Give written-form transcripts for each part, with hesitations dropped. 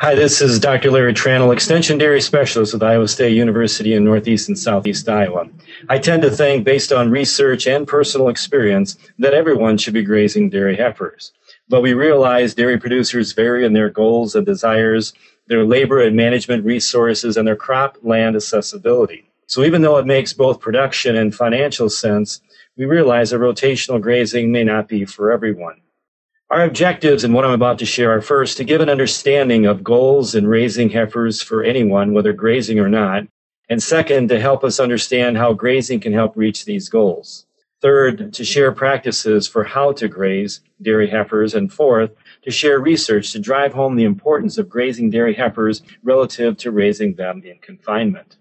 Hi, this is Dr. Larry Tranel, Extension Dairy Specialist with Iowa State University in Northeast and Southeast Iowa. I tend to think, based on research and personal experience, that everyone should be grazing dairy heifers. But we realize dairy producers vary in their goals and desires, their labor and management resources, and their crop land accessibility. So even though it makes both production and financial sense, we realize that rotational grazing may not be for everyone. Our objectives and what I'm about to share are, first, to give an understanding of goals in raising heifers for anyone, whether grazing or not, and second, to help us understand how grazing can help reach these goals. Third, to share practices for how to graze dairy heifers, and fourth, to share research to drive home the importance of grazing dairy heifers relative to raising them in confinement.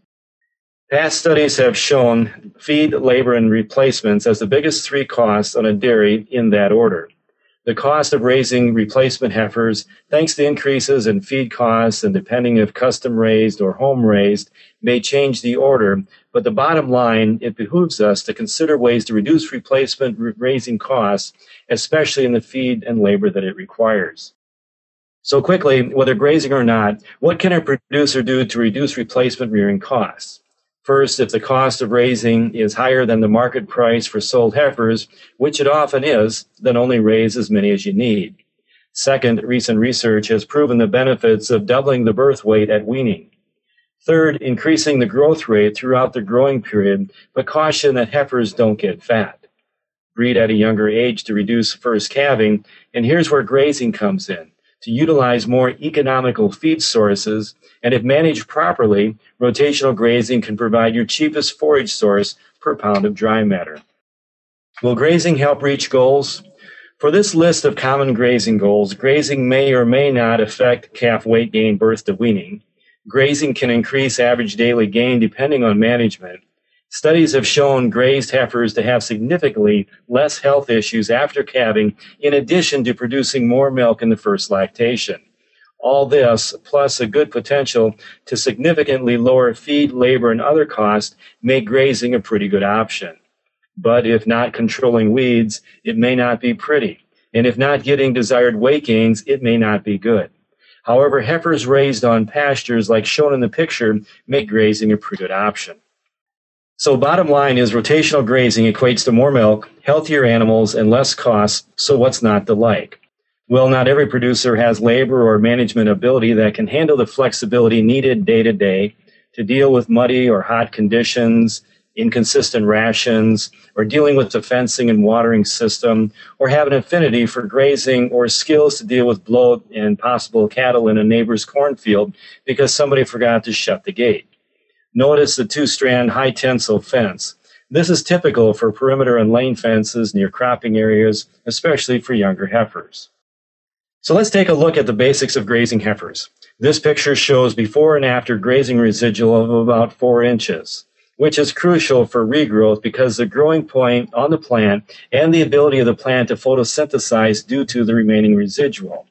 Past studies have shown feed, labor, and replacements as the biggest three costs on a dairy in that order. The cost of raising replacement heifers, thanks to increases in feed costs and depending if custom raised or home raised, may change the order, but the bottom line, it behooves us to consider ways to reduce replacement raising costs, especially in the feed and labor that it requires. So quickly, whether grazing or not, what can a producer do to reduce replacement rearing costs? First, if the cost of raising is higher than the market price for sold heifers, which it often is, then only raise as many as you need. Second, recent research has proven the benefits of doubling the birth weight at weaning. Third, increasing the growth rate throughout the growing period, but caution that heifers don't get fat. Breed at a younger age to reduce first calving, and here's where grazing comes in. To utilize more economical feed sources, and if managed properly, rotational grazing can provide your cheapest forage source per pound of dry matter. Will grazing help reach goals? For this list of common grazing goals, grazing may or may not affect calf weight gain birth to weaning. Grazing can increase average daily gain depending on management. Studies have shown grazed heifers to have significantly less health issues after calving, in addition to producing more milk in the first lactation. All this, plus a good potential to significantly lower feed, labor, and other costs, make grazing a pretty good option. But if not controlling weeds, it may not be pretty. And if not getting desired weight gains, it may not be good. However, heifers raised on pastures, like shown in the picture, make grazing a pretty good option. So bottom line is rotational grazing equates to more milk, healthier animals, and less costs, so what's not to like? Well, not every producer has labor or management ability that can handle the flexibility needed day to day to deal with muddy or hot conditions, inconsistent rations, or dealing with the fencing and watering system, or have an affinity for grazing or skills to deal with bloat and possible cattle in a neighbor's cornfield because somebody forgot to shut the gate. Notice the two-strand high-tensile fence. This is typical for perimeter and lane fences near cropping areas, especially for younger heifers. So let's take a look at the basics of grazing heifers. This picture shows before and after grazing residual of about 4 inches, which is crucial for regrowth because the growing point on the plant and the ability of the plant to photosynthesize due to the remaining residual.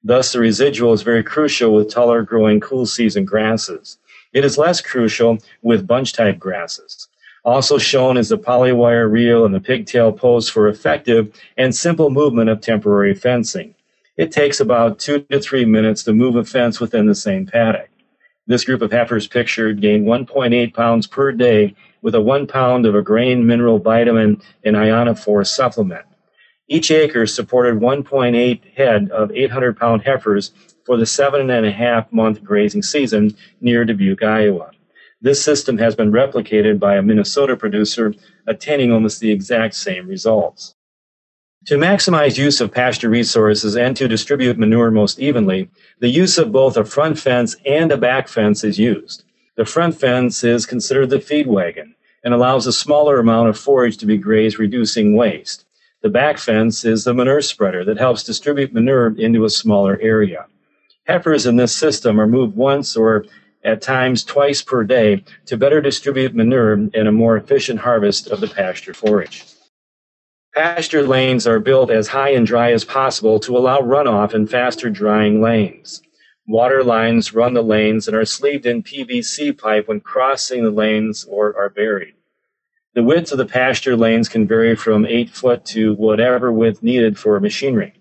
Thus, the residual is very crucial with taller growing cool season grasses. It is less crucial with bunch-type grasses. Also shown is the polywire reel and the pigtail post for effective and simple movement of temporary fencing. It takes about 2 to 3 minutes to move a fence within the same paddock. This group of heifers pictured gained 1.8 pounds per day with a 1 pound of a grain, mineral, vitamin, and ionophore supplement. Each acre supported 1.8 head of 800-pound heifers for the 7.5-month grazing season near Dubuque, Iowa. This system has been replicated by a Minnesota producer, attaining almost the exact same results. To maximize use of pasture resources and to distribute manure most evenly, the use of both a front fence and a back fence is used. The front fence is considered the feed wagon and allows a smaller amount of forage to be grazed, reducing waste. The back fence is the manure spreader that helps distribute manure into a smaller area. Heifers in this system are moved once or at times twice per day to better distribute manure and a more efficient harvest of the pasture forage. Pasture lanes are built as high and dry as possible to allow runoff in faster drying lanes. Water lines run the lanes and are sleeved in PVC pipe when crossing the lanes or are buried. The width of the pasture lanes can vary from 8 foot to whatever width needed for machinery.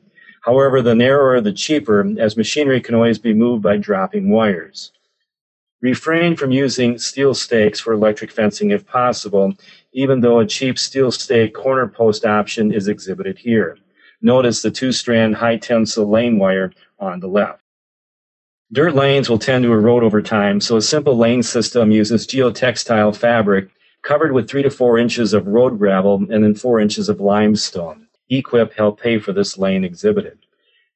However, the narrower the cheaper, as machinery can always be moved by dropping wires. Refrain from using steel stakes for electric fencing if possible, even though a cheap steel stake corner post option is exhibited here. Notice the two-strand high tensile lane wire on the left. Dirt lanes will tend to erode over time, so a simple lane system uses geotextile fabric covered with 3 to 4 inches of road gravel and then 4 inches of limestone. EQIP helped pay for this lane exhibited.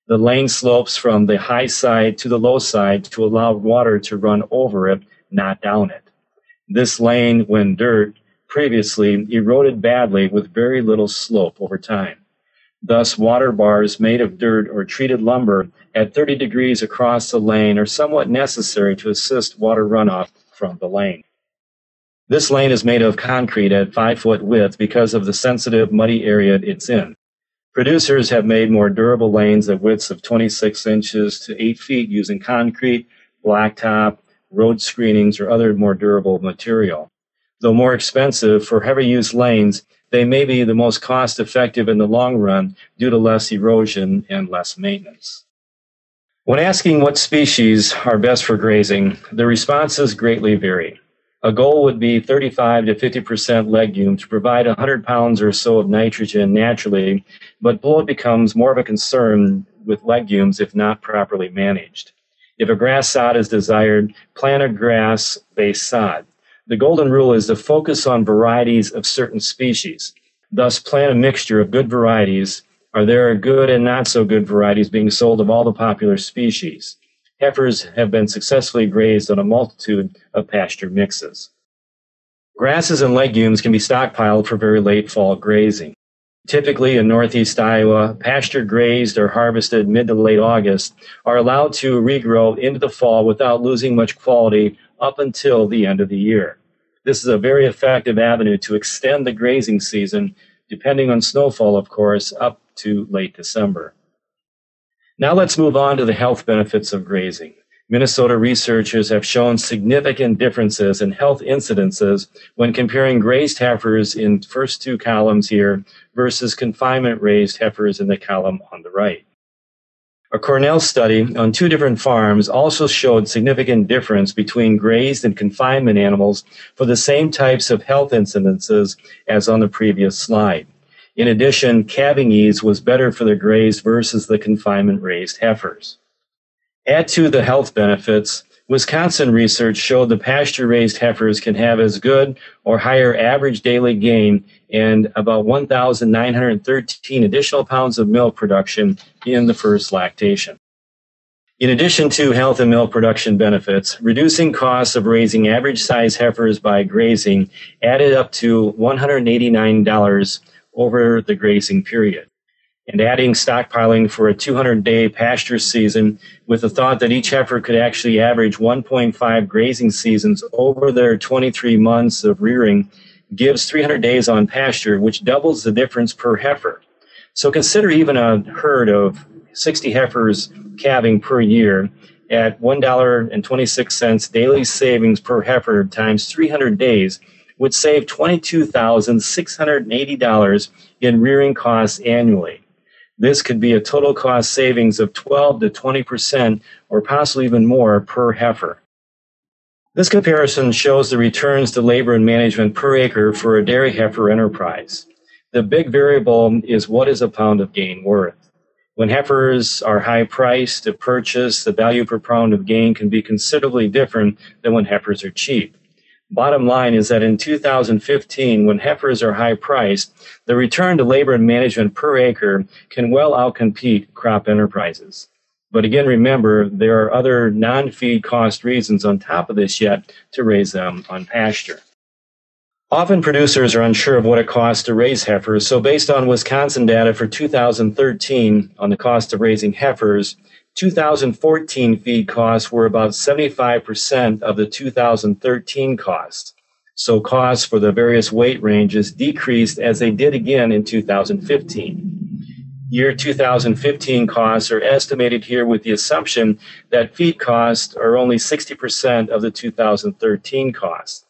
The lane slopes from the high side to the low side to allow water to run over it, not down it. This lane, when dirt, previously eroded badly with very little slope over time. Thus, water bars made of dirt or treated lumber at 30 degrees across the lane are somewhat necessary to assist water runoff from the lane. This lane is made of concrete at 5 foot width because of the sensitive, muddy area it's in. Producers have made more durable lanes at widths of 26 inches to 8 feet using concrete, blacktop, road screenings, or other more durable material. Though more expensive for heavy use lanes, they may be the most cost effective in the long run due to less erosion and less maintenance. When asking what species are best for grazing, the responses greatly vary. A goal would be 35 to 50% legume to provide 100 pounds or so of nitrogen naturally, but bloat becomes more of a concern with legumes if not properly managed. If a grass sod is desired, plant a grass-based sod. The golden rule is to focus on varieties of certain species. Thus, plant a mixture of good varieties. There are good and not so good varieties being sold of all the popular species. Heifers have been successfully grazed on a multitude of pasture mixes. Grasses and legumes can be stockpiled for very late fall grazing. Typically in northeast Iowa, pasture grazed or harvested mid to late August are allowed to regrow into the fall without losing much quality up until the end of the year. This is a very effective avenue to extend the grazing season, depending on snowfall, of course, up to late December. Now let's move on to the health benefits of grazing. Minnesota researchers have shown significant differences in health incidences when comparing grazed heifers in the first two columns here versus confinement raised heifers in the column on the right. A Cornell study on two different farms also showed significant difference between grazed and confinement animals for the same types of health incidences as on the previous slide. In addition, calving ease was better for the grazed versus the confinement-raised heifers. Add to the health benefits, Wisconsin research showed the pasture-raised heifers can have as good or higher average daily gain and about 1,913 additional pounds of milk production in the first lactation. In addition to health and milk production benefits, reducing costs of raising average-sized heifers by grazing added up to $189 over the grazing period, and adding stockpiling for a 200-day pasture season with the thought that each heifer could actually average 1.5 grazing seasons over their 23 months of rearing gives 300 days on pasture, which doubles the difference per heifer. So consider even a herd of 60 heifers calving per year at $1.26 daily savings per heifer times 300 days would save $22,680 in rearing costs annually. This could be a total cost savings of 12 to 20% or possibly even more per heifer. This comparison shows the returns to labor and management per acre for a dairy heifer enterprise. The big variable is what is a pound of gain worth. When heifers are high-priced to purchase, the value per pound of gain can be considerably different than when heifers are cheap. Bottom line is that in 2015, when heifers are high-priced, the return to labor and management per acre can well outcompete crop enterprises. But again, remember, there are other non-feed cost reasons on top of this yet to raise them on pasture. Often producers are unsure of what it costs to raise heifers, so based on Wisconsin data for 2013 on the cost of raising heifers, 2014 feed costs were about 75% of the 2013 costs. So costs for the various weight ranges decreased as they did again in 2015. Year 2015 costs are estimated here with the assumption that feed costs are only 60% of the 2013 costs.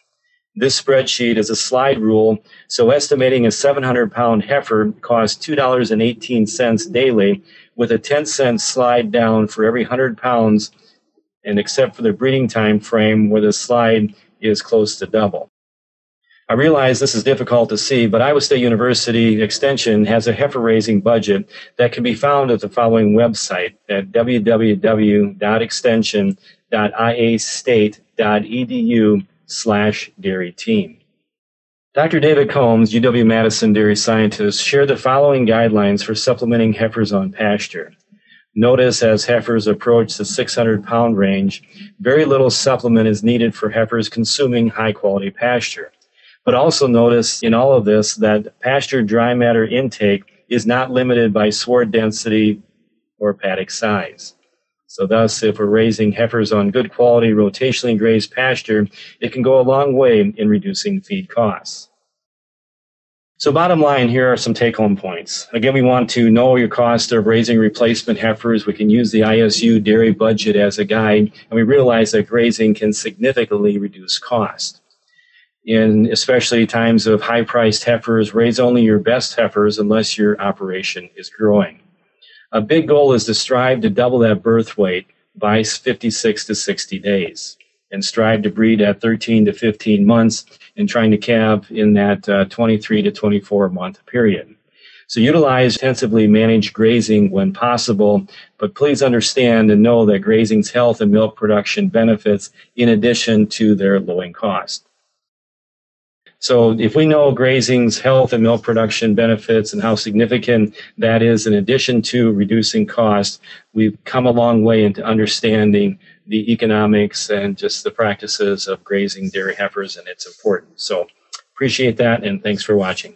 This spreadsheet is a slide rule, so estimating a 700-pound heifer costs $2.18 daily, with a 10-cent slide down for every 100 pounds, and except for the breeding time frame where the slide is close to double. I realize this is difficult to see, but Iowa State University Extension has a heifer raising budget that can be found at the following website at www.extension.iastate.edu/dairy team. Dr. David Combs, UW-Madison dairy scientist, shared the following guidelines for supplementing heifers on pasture. Notice as heifers approach the 600-pound range, very little supplement is needed for heifers consuming high-quality pasture. But also notice in all of this that pasture dry matter intake is not limited by sward density or paddock size. So thus, if we're raising heifers on good quality rotationally grazed pasture, it can go a long way in reducing feed costs. So bottom line, here are some take-home points. Again, we want to know your cost of raising replacement heifers. We can use the ISU dairy budget as a guide, and we realize that grazing can significantly reduce cost. In especially times of high-priced heifers, raise only your best heifers unless your operation is growing. A big goal is to strive to double that birth weight by 56 to 60 days and strive to breed at 13 to 15 months and trying to calve in that 23 to 24-month period. So utilize intensively managed grazing when possible, but please understand and know that grazing's health and milk production benefits in addition to their lowering cost. So if we know grazing's health and milk production benefits and how significant that is in addition to reducing cost, we've come a long way into understanding the economics and just the practices of grazing dairy heifers and its importance. So appreciate that, and thanks for watching.